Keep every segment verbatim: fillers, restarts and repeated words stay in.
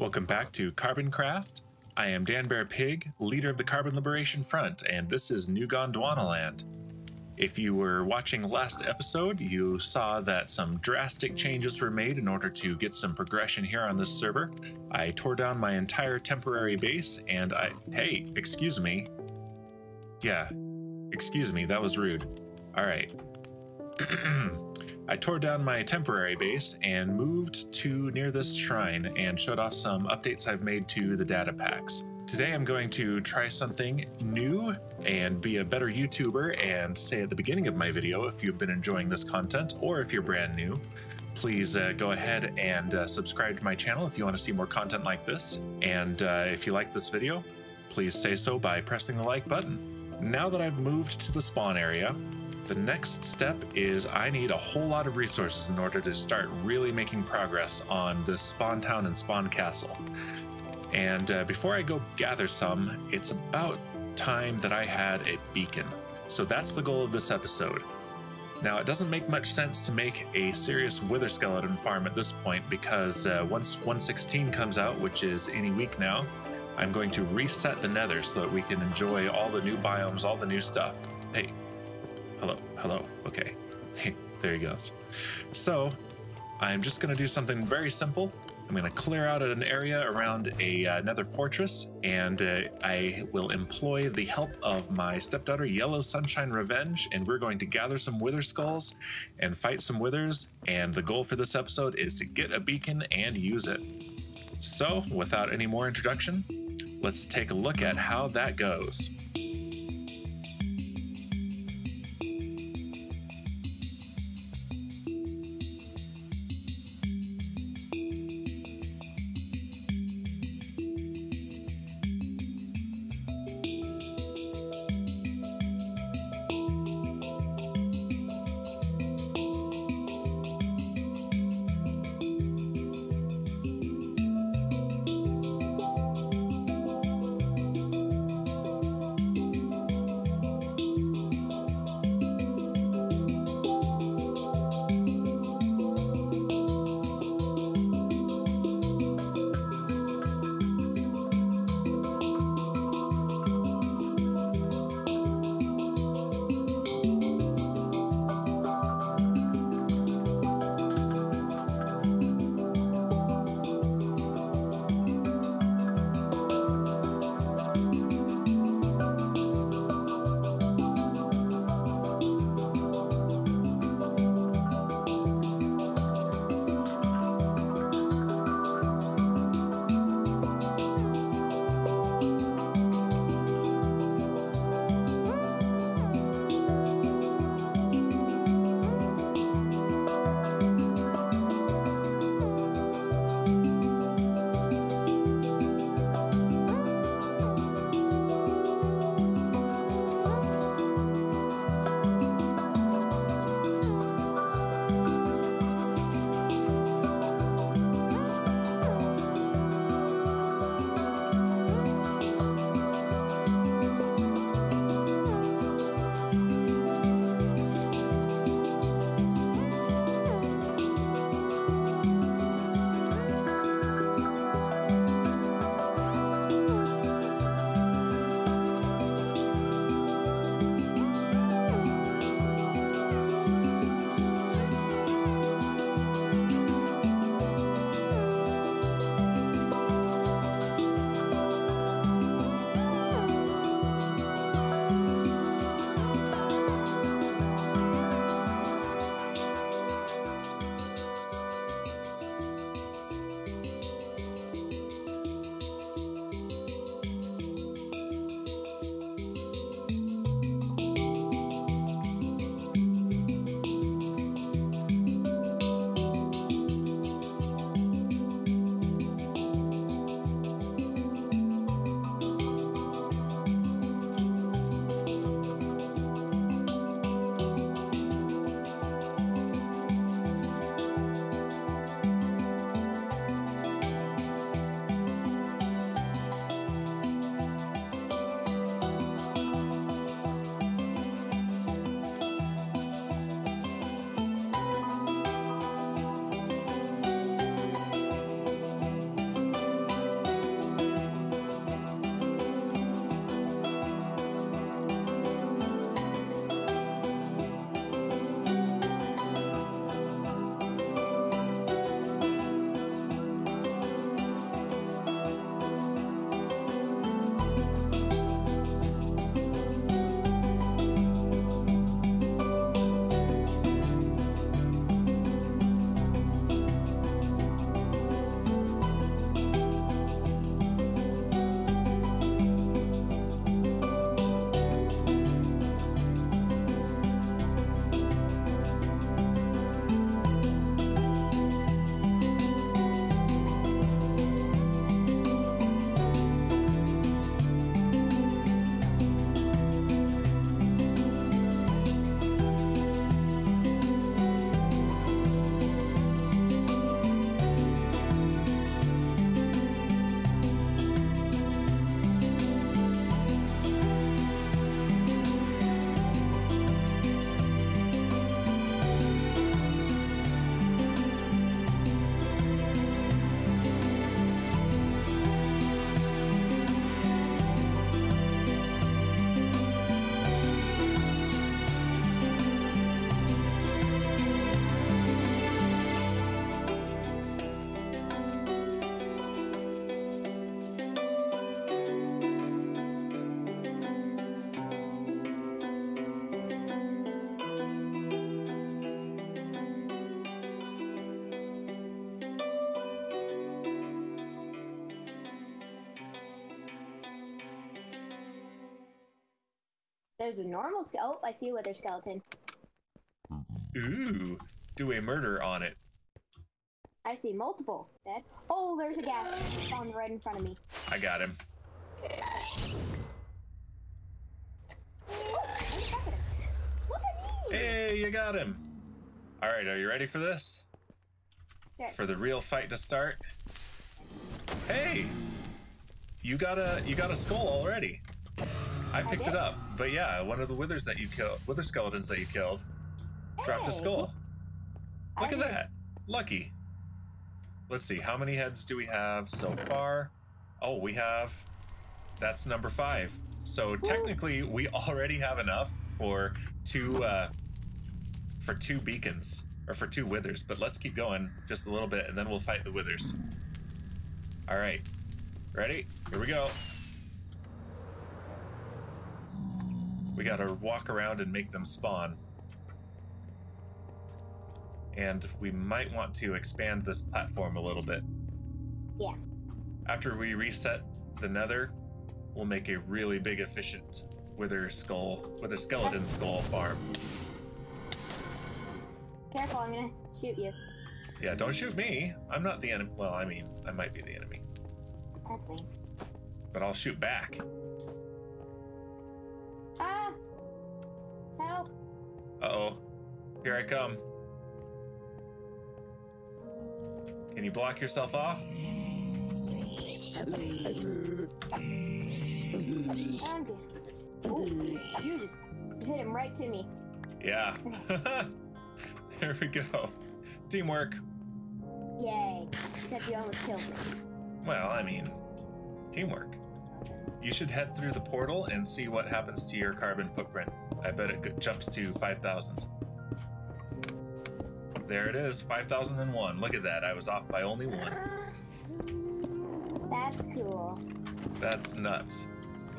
Welcome back to CarbonCraft. I am Dan Bear Pig, leader of the Carbon Liberation Front, and this is New Gondwanaland. If you were watching last episode, you saw that some drastic changes were made in order to get some progression here on this server. I tore down my entire temporary base and I... Hey, excuse me. Yeah, excuse me, that was rude. All right. I tore down my temporary base and moved to near this shrine and showed off some updates I've made to the data packs. Today I'm going to try something new and be a better YouTuber and say at the beginning of my video, if you've been enjoying this content or if you're brand new, please uh, go ahead and uh, subscribe to my channel if you want to see more content like this. And uh, if you like this video, please say so by pressing the like button. Now that I've moved to the spawn area, the next step is I need a whole lot of resources in order to start really making progress on this spawn town and spawn castle. And uh, before I go gather some, it's about time that I had a beacon. So that's the goal of this episode. Now, it doesn't make much sense to make a serious wither skeleton farm at this point because uh, once one sixteen comes out, which is any week now, I'm going to reset the nether so that we can enjoy all the new biomes, all the new stuff. Hey. Hello, hello, okay, there he goes. So I'm just gonna do something very simple. I'm gonna clear out an area around a uh, nether fortress, and uh, I will employ the help of my stepdaughter, Yellow Sunshine Revenge, and we're going to gather some wither skulls and fight some withers, and the goal for this episode is to get a beacon and use it. So without any more introduction, let's take a look at how that goes. There's a normal skeleton. Oh, I see a wither skeleton. Ooh, do a murder on it. I see multiple dead. Oh, there's a gas on right in front of me. I got him. Look at me! Hey, you got him. All right, are you ready for this? Sure. For the real fight to start. Hey, you got a you got a skull already. I picked I it up, but yeah, one of the withers that you killed, wither skeletons that you killed, hey. dropped a skull. Look I at did. that, lucky. Let's see, how many heads do we have so far? Oh, we have, that's number five. So technically we already have enough for two uh, for two beacons, or for two withers, but let's keep going just a little bit and then we'll fight the withers. All right, ready? Here we go. We gotta walk around and make them spawn. And we might want to expand this platform a little bit. Yeah. After we reset the nether, we'll make a really big, efficient wither skull, wither skeleton That's... skull farm. Careful, I'm gonna shoot you. Yeah, don't shoot me. I'm not the enemy. Well, I mean, I might be the enemy. That's me. But I'll shoot back. Ah! Help! Uh-oh. Here I come. Can you block yourself off? I'm good. Ooh, you just hit him right to me. Yeah. There we go. Teamwork. Yay. Except you almost killed me. Well, I mean, teamwork. You should head through the portal and see what happens to your carbon footprint. I bet it jumps to five thousand. There it is, five thousand one. Look at that, I was off by only one. That's cool. That's nuts.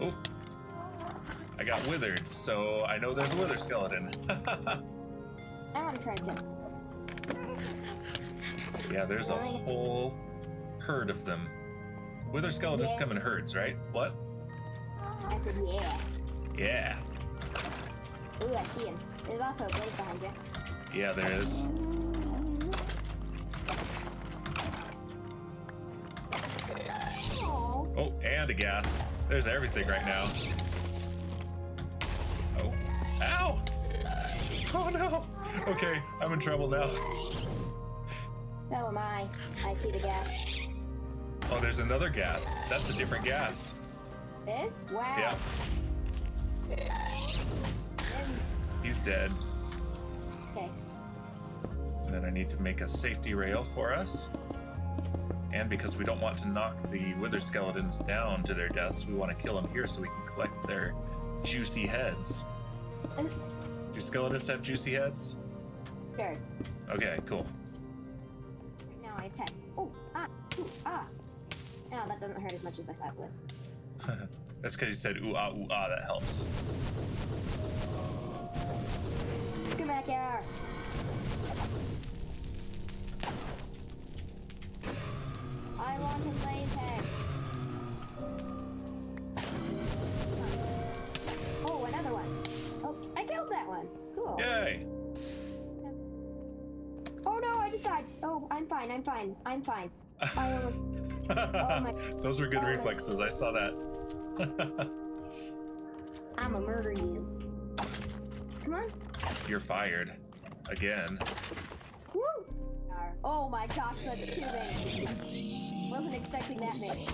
Oh, I got withered, so I know there's a wither skeleton. I want to try again. Yeah, there's a whole herd of them. Wither skeletons yeah. come in herds, right? What? I said yeah. Yeah. Ooh, I see him. There's also a blade behind you. Yeah, there is. Oh, and a ghast. There's everything right now. Oh. Ow! Oh no! Okay, I'm in trouble now. So am I. I see the ghast. Oh, there's another ghast. That's a different ghast. This? Wow. Yeah. He's dead. Okay. And then I need to make a safety rail for us. And because we don't want to knock the wither skeletons down to their deaths, we want to kill them here so we can collect their juicy heads. Oops. Do skeletons have juicy heads? Sure. Okay, cool. Right now I attack. Oh, ah, ooh, ah. No, that doesn't hurt as much as I thought it was. That's because you said ooh, ah, ooh, ah, that helps. Come back here. I want to play tag. Oh, another one. Oh, I killed that one. Cool. Yay. Oh no, I just died. Oh, I'm fine. I'm fine. I'm fine. I almost. Oh my. Those were good oh, reflexes. My... I saw that. I'ma murder you. Come on. You're fired. Again. Woo! Oh my gosh, that's too many. Wasn't expecting that many.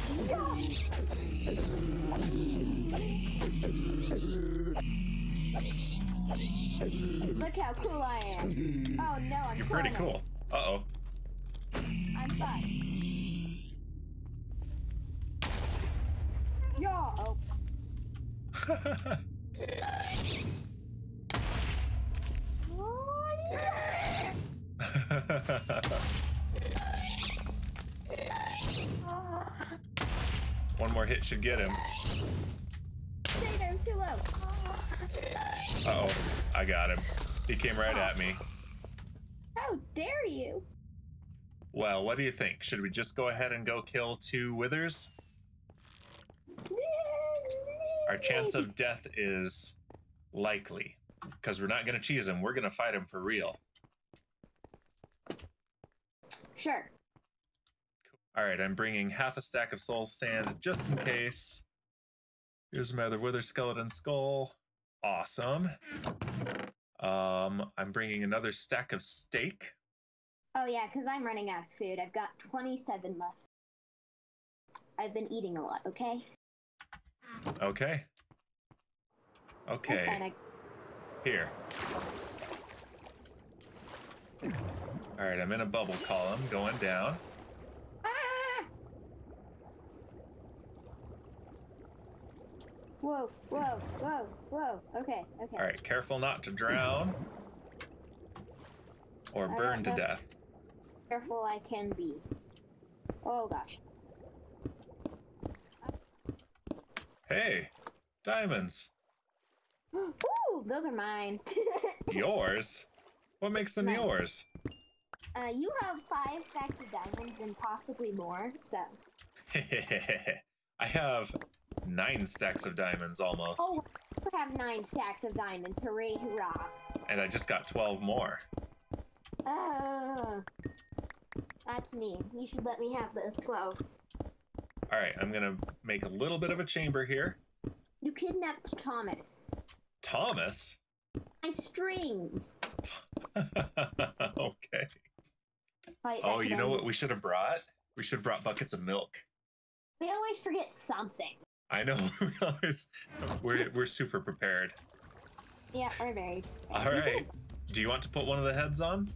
Look how cool I am. Oh no, I'm You're cool pretty enough. cool. Uh-oh. I'm fine. Y'all! Oh. Oh, yeah. One more hit should get him. Dang, I was too low. Uh oh, I got him. He came right oh. at me. How dare you? Well, what do you think? Should we just go ahead and go kill two withers? Our chance of death is likely, because we're not going to cheese him. We're going to fight him for real. Sure. All right, I'm bringing half a stack of soul sand just in case. Here's my other wither skeleton skull. Awesome. Um, I'm bringing another stack of steak. Oh yeah, because I'm running out of food. I've got twenty-seven left. I've been eating a lot, okay? Okay. Okay. That's fine, I... Here. All right, I'm in a bubble column going down. Ah! Whoa, whoa, whoa, whoa. Okay, okay. All right, careful not to drown or burn to death. Careful I can be. Oh, gosh. Hey, diamonds. Ooh, those are mine. Yours? What makes them mine. Yours? Uh, you have five stacks of diamonds and possibly more, so. I have nine stacks of diamonds almost. Oh, I have nine stacks of diamonds. Hooray, hurrah. And I just got twelve more. Oh, that's me. You should let me have those twelve. All right, I'm gonna make a little bit of a chamber here. You kidnapped Thomas. Thomas? My string. Okay. Right, oh, you know what we should have brought? We should have brought buckets of milk. We always forget something. I know. we always, we're, we're super prepared. Yeah, we're very. All we right. Should've... Do you want to put one of the heads on?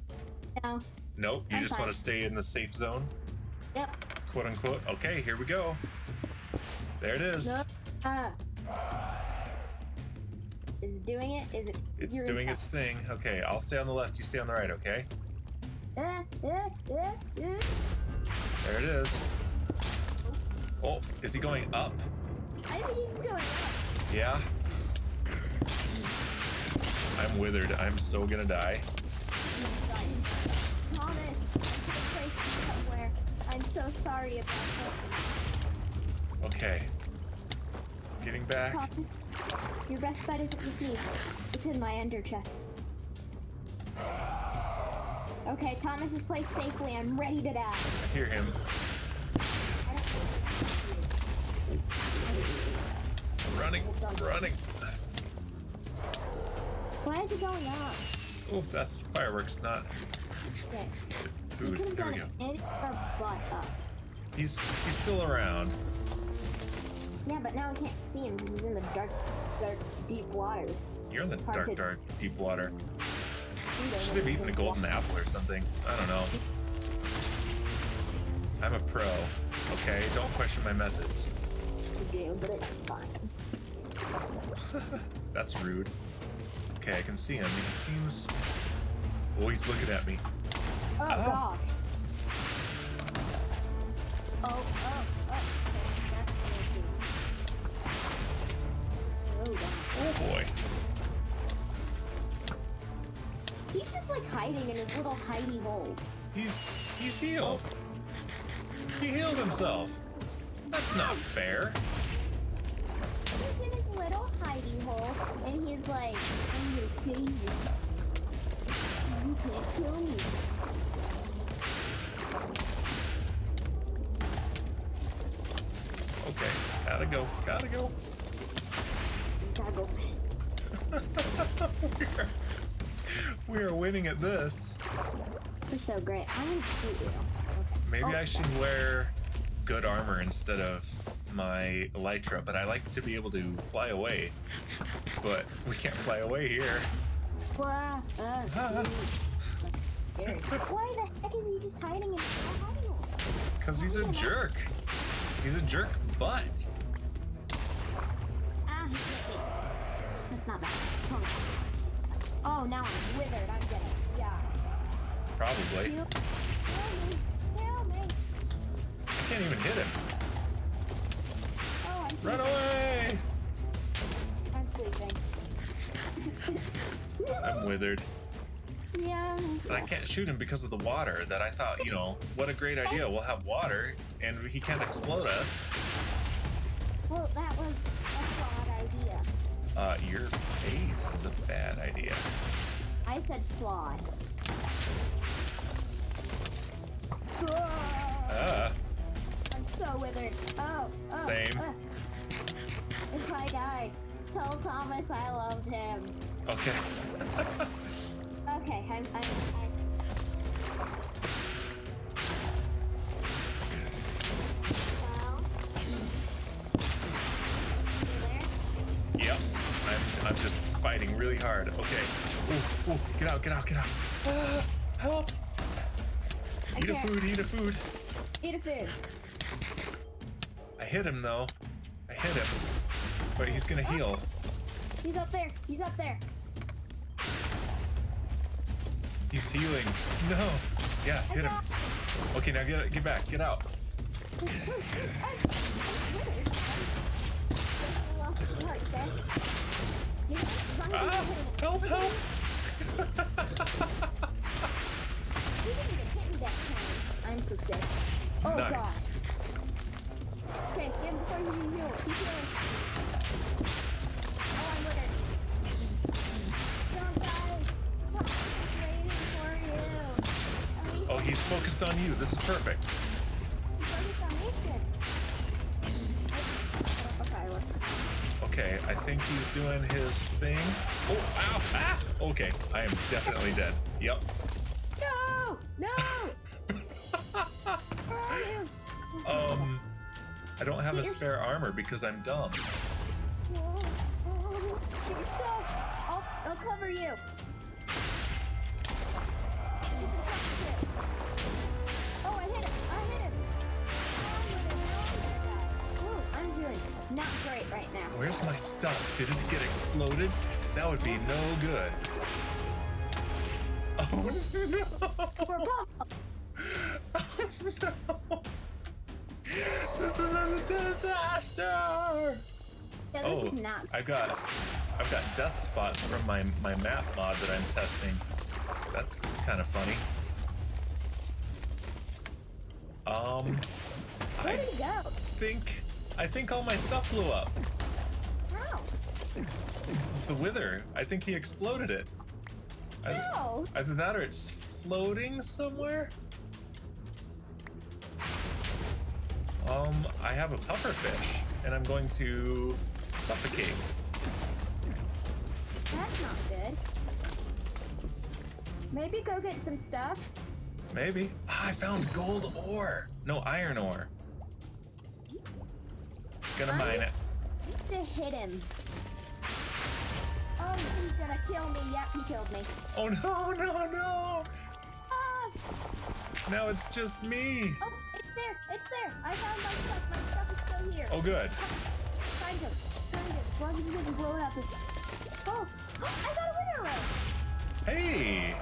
No. Nope. You I'm just fine. Want to stay in the safe zone? Yep. Quote unquote. Okay, here we go. There it is. Nope. Uh, is it doing it? Is it? It's doing its thing. Okay, I'll stay on the left. You stay on the right. Okay. Yeah, yeah, yeah, yeah. There it is. Oh, is he going up? I think he's going up. Yeah. I'm withered. I'm so gonna die. Thomas, take place somewhere. I'm so sorry about this. Okay. Getting back. Thomas, your best bet isn't with me. It's in my under chest. Okay, Thomas is placed safely. I'm ready to die. I hear him. I'm running. I'm running. Why is it going up? Oh, that's fireworks, not okay. Food. He there we go. Any butt up. He's he's still around. Yeah, but now we can't see him because he's in the dark, dark, deep water. You're in the Haunted. dark, dark, deep water. Should have eaten a golden apple or something. I don't know. I'm a pro. Okay, don't question my methods. I do, but it's fine. That's rude. Okay, I can see him. He seems... Oh, he's looking at me. Oh, oh. God. Oh, oh, oh. Oh, oh boy. He's just like hiding in his little hidey hole. He's he's healed. He healed himself. That's not fair. He's in his little hidey hole, and he's like, I'm gonna save you. You can't kill me. Okay, gotta go, gotta go. Gotta go piss. We're, we're winning at this. You're so great. I'm gonna shoot you. Okay. Maybe oh, I should God. wear good armor instead of my elytra, but I like to be able to fly away. But we can't fly away here. Why the heck is he just hiding in the hole? Because he's a jerk. He's a jerk butt. Ah, he's That's not bad. Oh, now I'm withered. I'm dead. Yeah. Probably. Kill me. Kill me. I can't even hit him. Oh, I'm Run sleeping. away! I'm sleeping. I'm withered. Yeah. But I can't shoot him because of the water that I thought, you know, what a great idea. We'll have water and he can't explode us. Well, that was a bad idea. Uh, your base is a bad idea. I said flawed. Uh. I'm so withered. Oh, oh. Same. Uh. If I die, tell Thomas I loved him. Okay. Okay, I'm... I'm, I'm I'm just fighting really hard. Okay. Ooh, ooh, get out, get out, get out. Uh, help! I eat can't. a food, eat a food. Eat a food. I hit him though. I hit him. But he's gonna oh. heal. He's up there. He's up there. He's healing. No. Yeah, hit him. Okay, now get get back. Get out. I'm, I'm I'm heart, okay? Ah, help, help! You didn't even hit me that time. I'm cooked up. Oh, nice. God. Okay, get him before you heal. Keep healing. Oh, I'm withered. Somebody, Tom is waiting for you. At least oh, he's focused on you. This is perfect. He's focused on me? Good. Okay, I left this one. Okay, I think he's doing his thing. Oh, ow, ah! Okay, I am definitely dead. Yep. No! No! Where are you? Um, I don't have Get a your... spare armor because I'm dumb. Whoa, whoa. Get your stuff! I'll, I'll cover you. Oh, I hit him! I hit him! Oh, I'm doing not great right now. Where's my stuff? Did it get exploded? That would be no good. Oh no! Oh no! This is a disaster! Yeah, this oh, is not I got, I've got death spots from my my map mod that I'm testing. That's kind of funny. Um, where did it go? Think. I think all my stuff blew up. How? The Wither. I think he exploded it. No. I, either that or it's floating somewhere. Um, I have a pufferfish, and I'm going to suffocate. That's not good. Maybe go get some stuff. Maybe. Ah, I found gold ore. No, iron ore. Gonna mine it. I need to hit him. Oh, he's gonna kill me. Yep, he killed me. Oh no, no, no! Ah. Now it's just me. Oh, it's there, it's there. I found my stuff. My stuff is still here. Oh, good. Find him, find him. As long as he doesn't blow it up. Oh, oh I got a winner rope. Hey.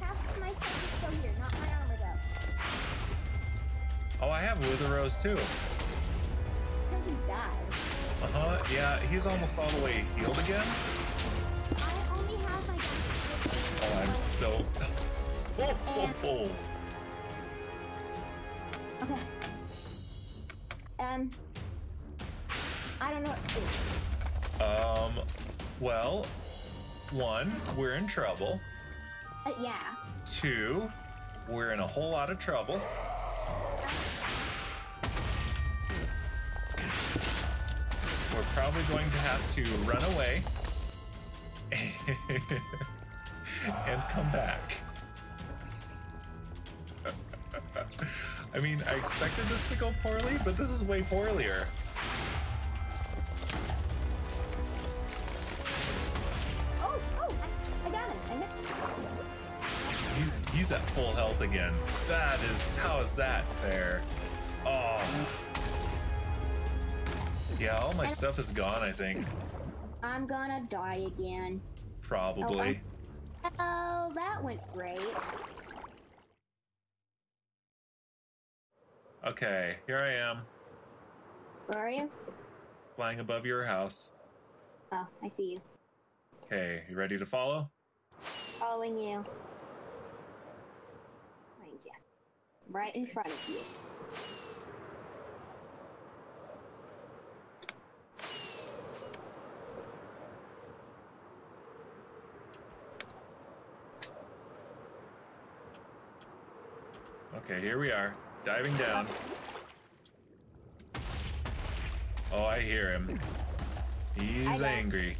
Half of my stuff is still here, not my armor though. Oh, I have Wither Rose too. Uh-huh, yeah, he's almost all the way healed again. I only have my oh, I'm so... Oh, oh, oh. Okay. Um... I don't know what to do. Um, well... One, we're in trouble. Uh, yeah. Two, we're in a whole lot of trouble. We're probably going to have to run away and come back. I mean, I expected this to go poorly, but this is way poorlier. Oh, oh, I, I got him. I hit him. He's, he's at full health again. That is, how is that fair? Oh. Yeah, all my stuff is gone, I think. I'm gonna die again. Probably. Oh, oh that went great. Okay, here I am. Where are you? Flying above your house. Oh, I see you. Okay, you ready to follow? Following you. Find you. Right in front of you. Okay, here we are. Diving down. Oh, I hear him. He's angry.